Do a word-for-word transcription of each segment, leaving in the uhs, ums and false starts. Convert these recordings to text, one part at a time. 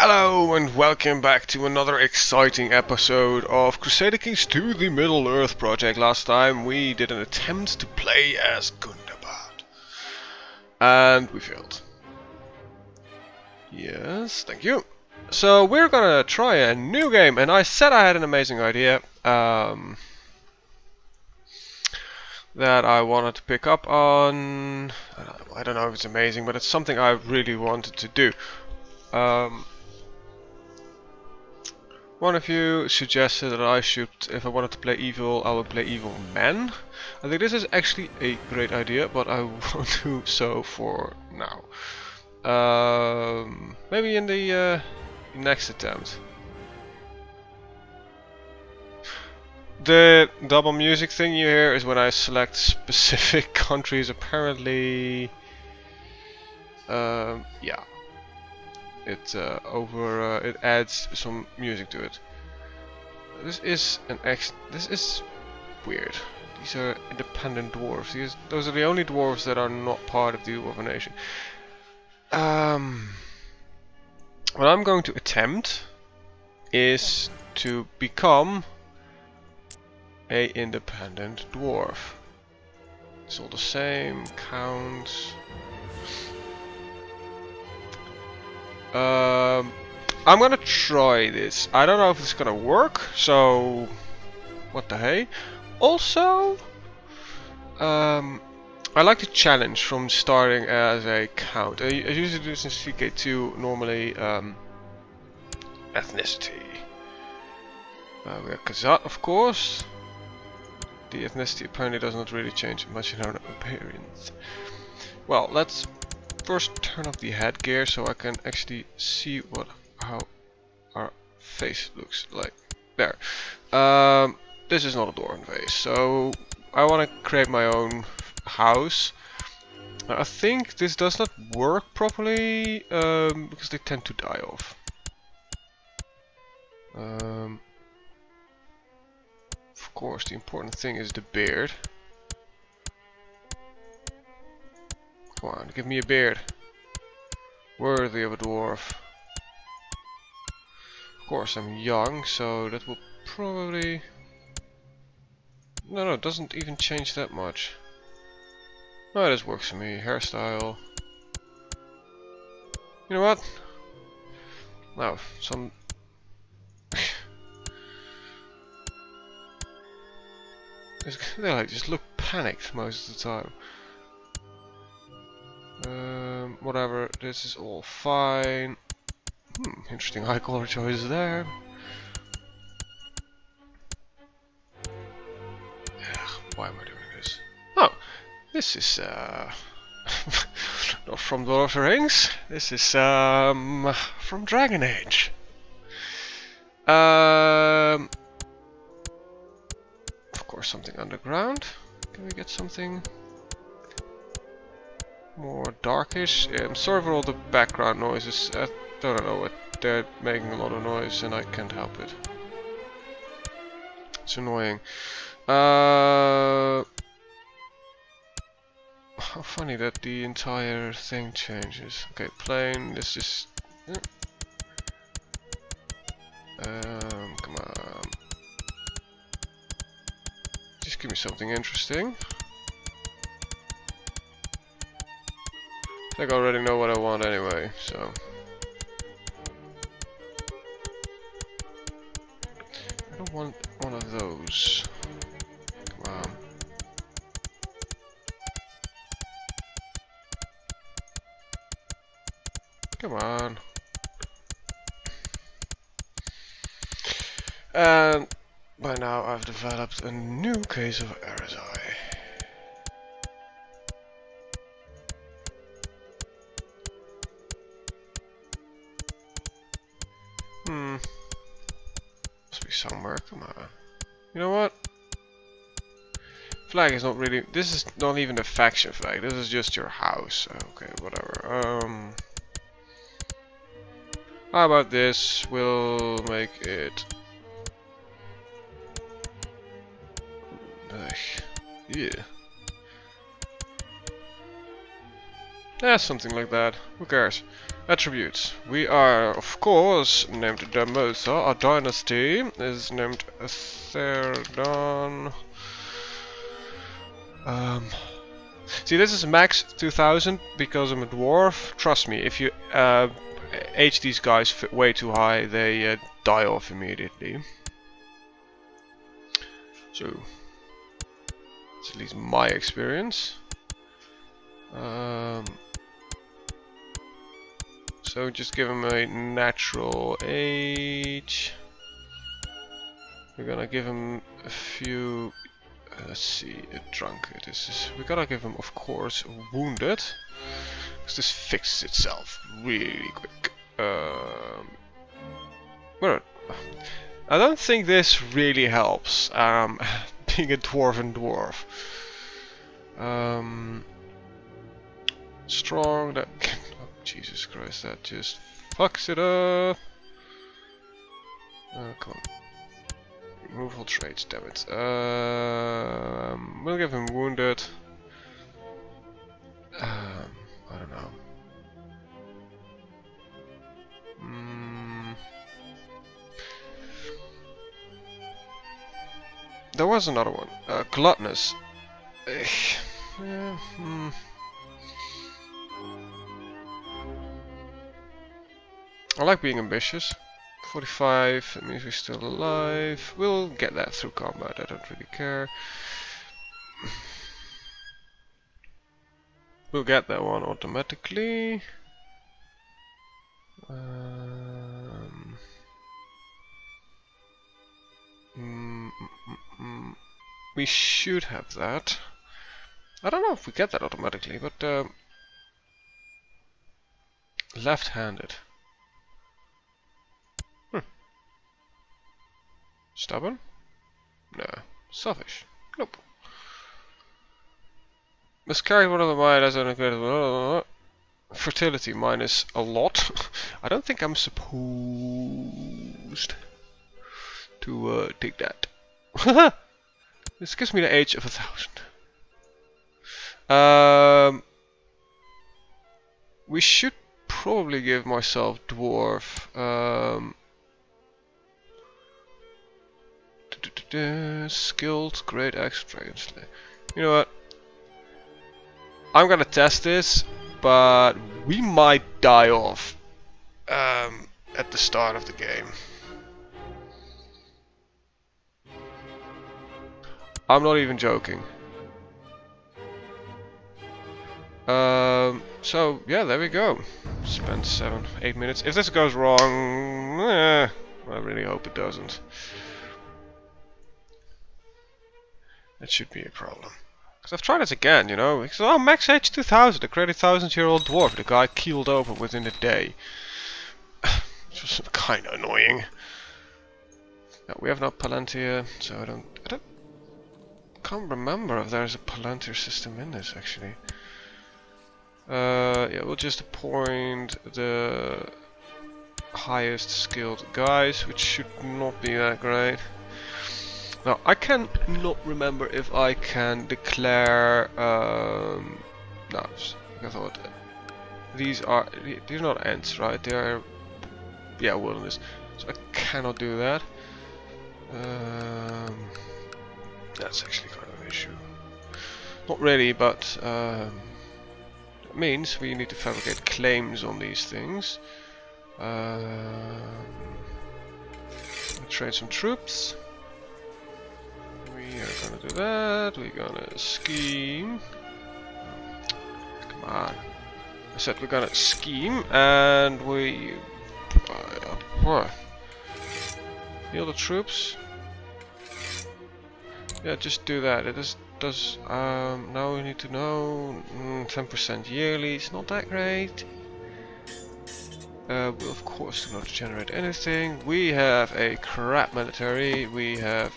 Hello and welcome back to another exciting episode of Crusader Kings two, the Middle Earth Project. Last time we did an attempt to play as Gundabad. And we failed. Yes, thank you. So we're gonna try a new game, and I said I had an amazing idea um, that I wanted to pick up on. I don't know if it's amazing, but it's something I really wanted to do. Um, one of you suggested that I should, if I wanted to play evil, I would play evil men. I think this is actually a great idea, but I won't do so for now. Um, maybe in the uh, next attempt. The double music thing you hear is when I select specific countries, apparently. Um, yeah. It uh, over uh, it adds some music to it. This is an ex. This is weird. These are independent dwarves. These, those are the only dwarves that are not part of the Dwarven Nation. Um, what I'm going to attempt is to become a independent dwarf. It's all the same. Counts. Um, I'm gonna try this. I don't know if it's gonna work, so what the hey. Also, um, I like the challenge from starting as a count. I, I usually do this in C K two, normally. Um, ethnicity. Uh, we are Kazat, of course. The ethnicity apparently does not really change much in our appearance. Well, let's first turn off the headgear so I can actually see what how our face looks like. There. Um, this is not a Dwarven face, so I want to create my own house. I think this does not work properly um, because they tend to die off. Um, of course, the important thing is the beard. Come on, give me a beard. Worthy of a dwarf. Of course, I'm young, so that will probably... No, no, it doesn't even change that much. No, this works for me. Hairstyle. You know what? No, some... They like just look panicked most of the time. Um, whatever, this is all fine. Hmm, interesting high color choice there. Ugh, why am I doing this? Oh, this is uh, not from Lord of the Rings. This is um, from Dragon Age. Um, of course, something underground. Can we get something more darkish? Yeah, I'm sorry for all the background noises. I don't know what they're making, a lot of noise, and I can't help it. It's annoying. Uh, how funny that the entire thing changes. Okay, plane. This is. Um, come on. Just give me something interesting. I think I already know what I want anyway, so. I don't want one of those. Come on. Come on. And by now I've developed a new case of R S I. Somewhere, come on. You know what? Flag is not really. This is not even a faction flag. This is just your house. Okay, whatever. Um, how about this? We'll make it. Yeah. Yeah, something like that. Who cares? Attributes. We are, of course, named Damosa. Our dynasty is named Atherdon. Um... See, this is max two thousand because I'm a dwarf. Trust me, if you uh, age these guys f way too high, they uh, die off immediately. So, it's at least my experience. Um, so, just give him a natural age. We're gonna give him a few. Let's see, a drunkard. This is, we gotta give him, of course, wounded, because this fixes itself really quick. Um, well, I don't think this really helps. Um, being a dwarven dwarf. Um, strong. That. Oh, Jesus Christ! That just fucks it up. Uh, come on. Removal traits, damn it. Um, we'll give him wounded. Um, I don't know. Mm. There was another one. Uh, gluttonous. yeah, hmm. I like being ambitious. forty-five, that means we're still alive. We'll get that through combat, I don't really care. We'll get that one automatically. Um, mm, mm, mm, we should have that. I don't know if we get that automatically, but um, left-handed. Stubborn? No. Selfish? Nope. Miscarried one of the minors and a fertility minus a lot. I don't think I'm supposed to uh, take that. This gives me the age of a thousand. Um, we should probably give myself dwarf. Um, Uh, skilled, great axe, dragon slayer. You know what? I'm gonna test this, but we might die off um, at the start of the game. I'm not even joking. Um, so yeah, there we go. Spend seven, eight minutes. If this goes wrong, eh, I really hope it doesn't. That should be a problem. Because I've tried it again, you know. It's, oh, max age two thousand, a crazy thousand year old dwarf. The guy keeled over within a day. Which was kind of annoying. No, we have no Palantir, so I don't. I don't. Can't remember if there's a Palantir system in this, actually. Uh, yeah, we'll just appoint the highest skilled guys, which should not be that great. Now, I can not remember if I can declare um, knives. I thought these are these are not ants, right? They are, yeah, wilderness. So I cannot do that. Um, that's actually kind of an issue. Not really, but um, it means we need to fabricate claims on these things. Uh, train some troops. We are gonna do that, we're gonna scheme. Come on. I said we're gonna scheme and we. Uh, heal the troops. Yeah, just do that. It is, does. Um, now we need to know. Mm, ten percent yearly, it's not that great. Uh, we, of course, do not generate anything. We have a crap military. We have.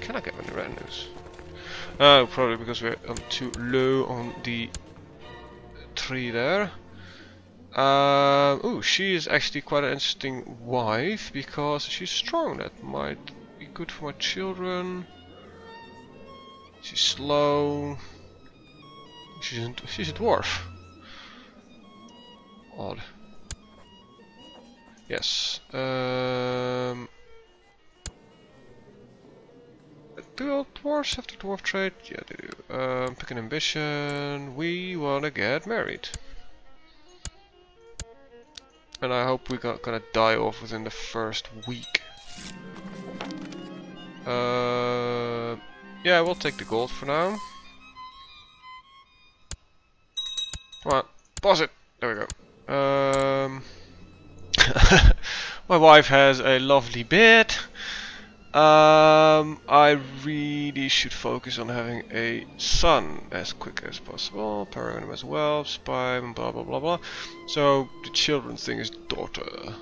Can I get any retinues? Oh, probably because we're um, too low on the tree there. Uh, oh, she is actually quite an interesting wife because she's strong. That might be good for my children. She's slow. She's a, she's a dwarf. Odd. Yes. Um, do all dwarves have the dwarf trait? Yeah, they do. Um, pick an ambition. We wanna get married. And I hope we're not gonna die off within the first week. Uh, yeah, we'll take the gold for now. Come on, pause it. There we go. Um, my wife has a lovely beard. Um, I really should focus on having a son as quick as possible. Paragon as well, spy, blah blah blah blah. So the children thing is daughter.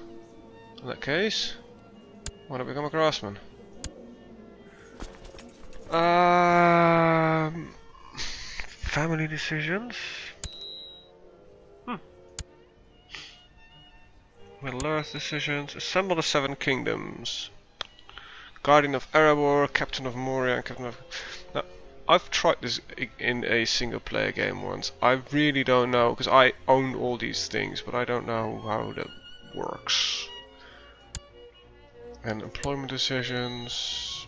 In that case, why not become a craftsman? Um, family decisions. Middle Earth decisions. Assemble the Seven Kingdoms. Guardian of Erebor, Captain of Moria, and Captain of... Now, I've tried this in a single-player game once. I really don't know, because I own all these things, but I don't know how that works. And employment decisions...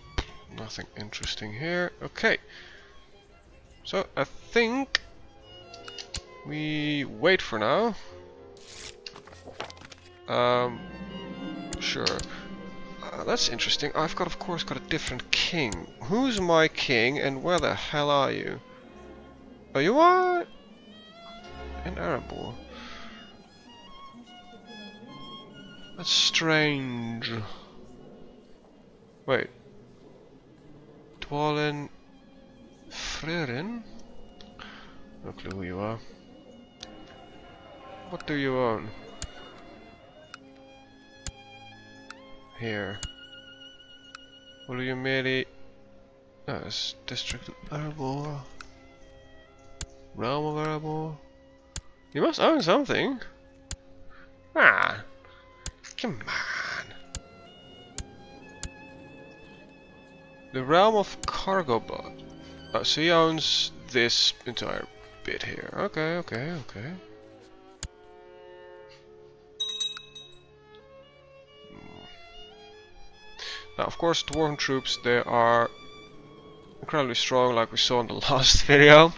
Nothing interesting here. Okay. So, I think... we wait for now. Um, sure. Uh, that's interesting. I've got, of course, got a different king. Who's my king, and where the hell are you? Oh, you are in Erebor. That's strange. Wait. Dwalin, Frerin. No clue who you are. What do you own? Here. Will you merely... No, it's District of Erebor. Realm of Erebor. You must own something. Ah. Come on. The Realm of Cargo Bot. Oh, so he owns this entire bit here. Okay, okay, okay. Now, of course, Dwarven troops, they are incredibly strong, like we saw in the last video.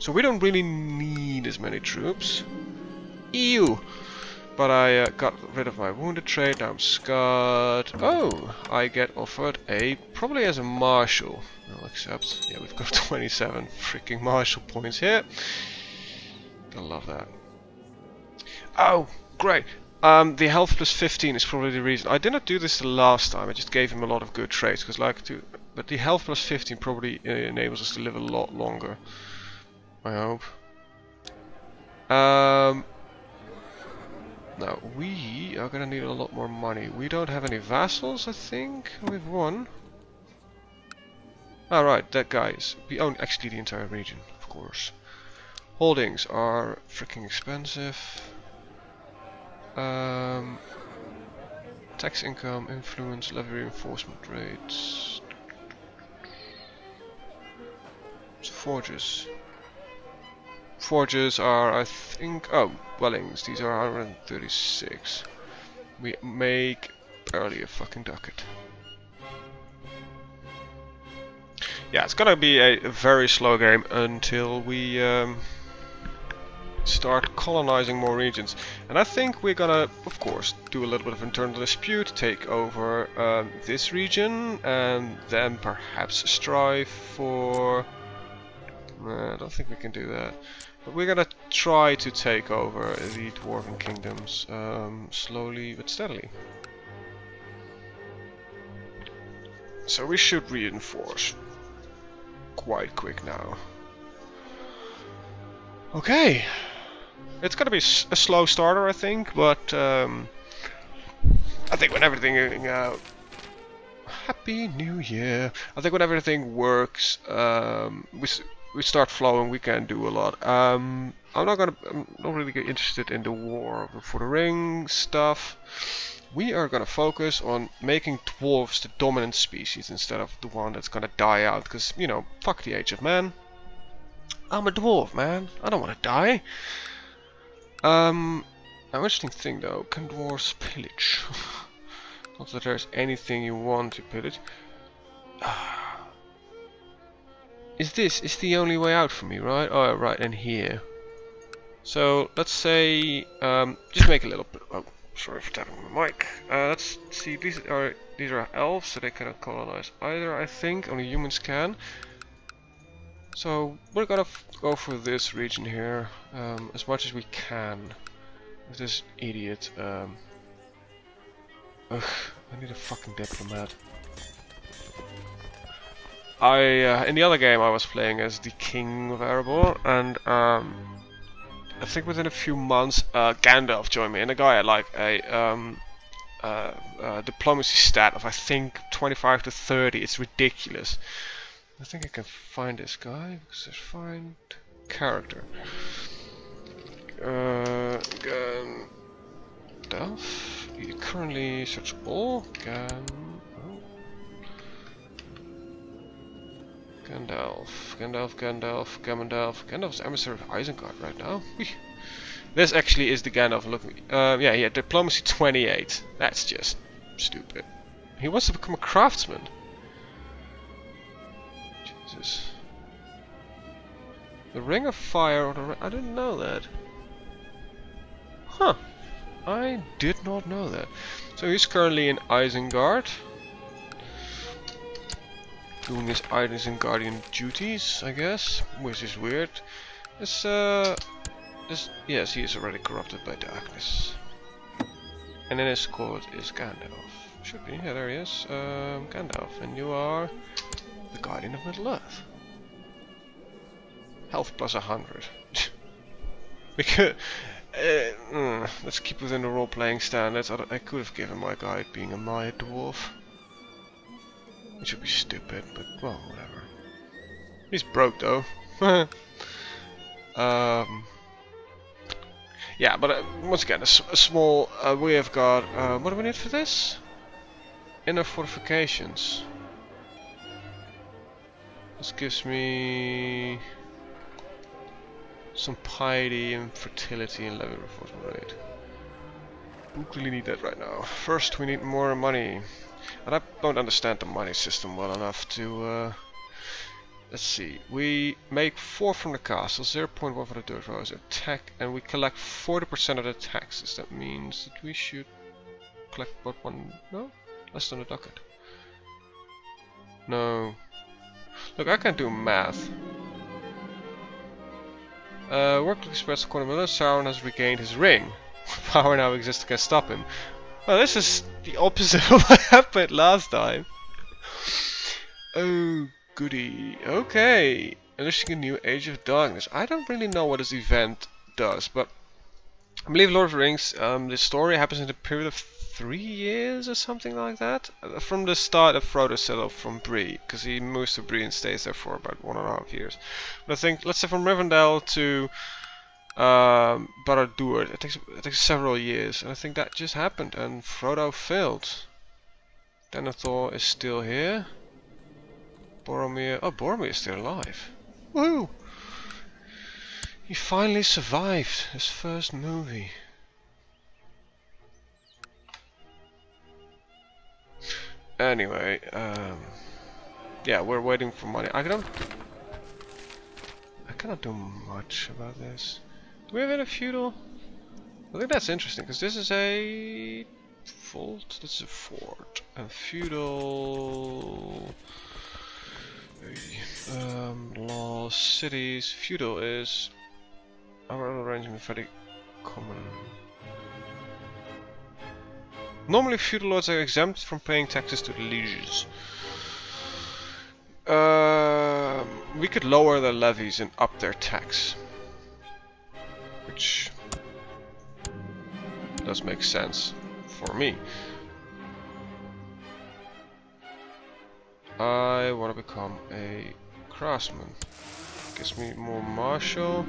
So we don't really need as many troops. Ew! But I uh, got rid of my wounded trait, now I'm scarred. Oh, I get offered a, probably as a marshal. I'll accept. Yeah, we've got twenty-seven freaking marshal points here. Gonna love that. Oh, great! Um, the health plus fifteen is probably the reason. I did not do this the last time. I just gave him a lot of good traits, because like to. But the health plus fifteen probably uh, enables us to live a lot longer. I hope. Um, now we are gonna need a lot more money. We don't have any vassals, I think. We've won. All right, that guy is. We own actually the entire region, of course. Holdings are freaking expensive. Um, tax income, influence, levy reinforcement rates. So forges. Forges are, I think, oh, dwellings. These are one hundred thirty-six. We make barely a fucking ducat. Yeah, it's gonna be a very slow game until we. Um, start colonizing more regions, and I think we're gonna, of course, do a little bit of internal dispute, take over um, this region, and then perhaps strive for. Nah, I don't think we can do that. But we're gonna try to take over the Dwarven kingdoms um, slowly but steadily. So we should reinforce quite quick now. Okay. It's gonna be s a slow starter, I think, but um, I think when everything uh, Happy New Year. I think when everything works, um, we s we start flowing. We can do a lot. Um, I'm not gonna. I'm not really interested in the War for the Ring stuff. We are gonna focus on making dwarves the dominant species instead of the one that's gonna die out. Because you know, fuck the Age of Man. I'm a dwarf, man. I don't want to die. Um, An interesting thing though, can dwarves pillage? Not that there's anything you want to pillage. Is this, is the only way out for me, right? Oh, right, and here. So, let's say, um, just make a little bit, oh, sorry for tapping my mic. Uh, let's see, these are, these are elves, so they cannot colonize either, I think, only humans can. So, we're gonna f go for this region here, um, as much as we can. With this idiot, um... Ugh, I need a fucking diplomat. I, uh, in the other game I was playing as the King of Erebor, and um, I think within a few months uh, Gandalf joined me, and the guy had like a um, uh, uh, diplomacy stat of I think twenty-five to thirty, it's ridiculous. I think I can find this guy, because there's find character. Uh, Gandalf, you currently search all, Gandalf. Gandalf, Gandalf, Gandalf, Gandalf, Gandalf's emissary of Isengard right now. Whee. This actually is the Gandalf looking. Uh, yeah, he had diplomacy twenty-eight. That's just stupid. He wants to become a craftsman. Jesus. The Ring of Fire, or the ri I didn't know that. Huh. I did not know that. So he's currently in Isengard. Doing his items and guardian duties, I guess, which is weird. It's, uh, it's, yes, he is already corrupted by darkness. And then his court is Gandalf. Should be, yeah, there he is. Um, Gandalf, and you are the guardian of Middle-earth. Health plus a hundred. Because, uh, mm, let's keep within the role-playing standards. I, I could have given my guy being a Maya dwarf. Which would be stupid, but well, whatever. He's broke though. um, yeah, but uh, once again, a, s a small. Uh, we have got. Uh, what do we need for this? Inner fortifications. This gives me some piety and fertility and level reforce. We really need that right now. First, we need more money. And I don't understand the money system well enough to, uh, let's see, we make four from the castle, zero point one for the dirt roads, attack, and we collect forty percent of the taxes. That means that we should collect about one, no? Less than a ducat. No. Look, I can't do math. Uh, work spreads according to Miller, Sauron has regained his ring. Power now exists to stop him. Well, this is the opposite of what happened last time. Oh, goody. Okay. Unleashing a new Age of Darkness. I don't really know what this event does, but I believe Lord of the Rings, um, the story happens in a period of three years or something like that. From the start of Frodo set off from Bree, because he moves to Bree and stays there for about one and a half years. But I think, let's say from Rivendell to Um, Barad-dûr, it takes, it takes several years, and I think that just happened, and Frodo failed. Denethor is still here. Boromir, oh, Boromir is still alive. Woo! He finally survived his first movie. Anyway, um, yeah, we're waiting for money. I don't, I cannot do much about this. Do we have any feudal? I think that's interesting, because this is a vault, this is a fort, and feudal, um, law, cities, feudal is our arrangement very common. Normally feudal lords are exempt from paying taxes to the lieges. Uh, we could lower their levies and up their tax. Which does make sense for me. I want to become a craftsman. Gives me more martial.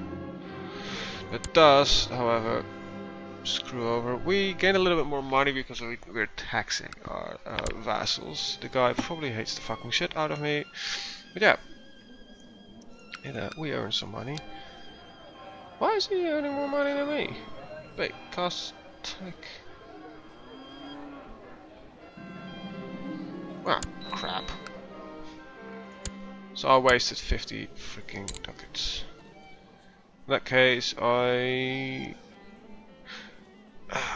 It does, however, screw over. We gain a little bit more money because we, we're taxing our uh, vassals. The guy probably hates the fucking shit out of me. But yeah, yeah, we earn some money. Why is he earning more money than me? Wait, cast attack. Well, ah, crap. So I wasted fifty freaking ducats. In that case, I...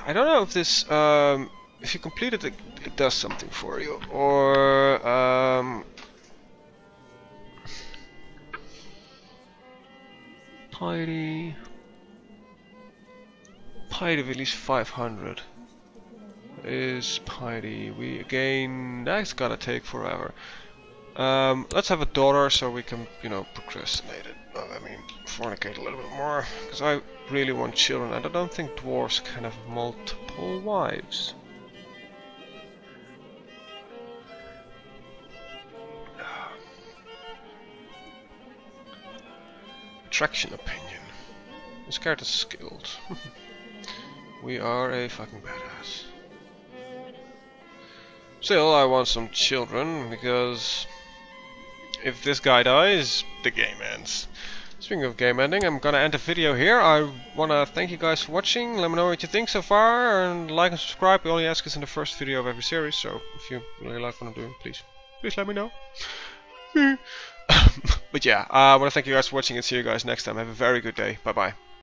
I don't know if this... Um, if you complete it, it, it does something for you. Or... Um, piety... Piety of at least five hundred. Is piety. We again... That's gotta take forever. Um, let's have a daughter so we can, you know, procrastinate it. Uh, I mean, fornicate a little bit more. Because I really want children. And I don't think dwarves can have multiple wives. Attraction opinion. This character's skilled. We are a fucking badass. Still, I want some children, because if this guy dies, the game ends. Speaking of game ending, I'm gonna end the video here. I wanna thank you guys for watching. Let me know what you think so far, and like and subscribe. We only ask is in the first video of every series, so if you really like what I'm doing, please, please let me know. But yeah, I wanna thank you guys for watching and see you guys next time. Have a very good day. Bye bye.